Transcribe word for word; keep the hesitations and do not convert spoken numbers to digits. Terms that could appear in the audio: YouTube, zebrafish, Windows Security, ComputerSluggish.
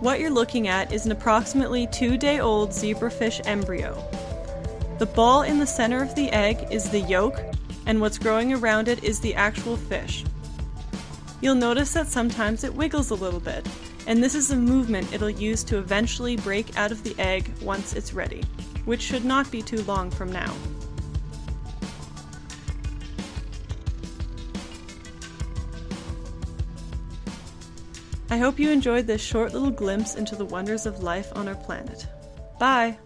What you're looking at is an approximately two-day-old zebrafish embryo. The ball in the center of the egg is the yolk, and what's growing around it is the actual fish. You'll notice that sometimes it wiggles a little bit, and this is a movement it'll use to eventually break out of the egg once it's ready, which should not be too long from now. I hope you enjoyed this short little glimpse into the wonders of life on our planet. Bye!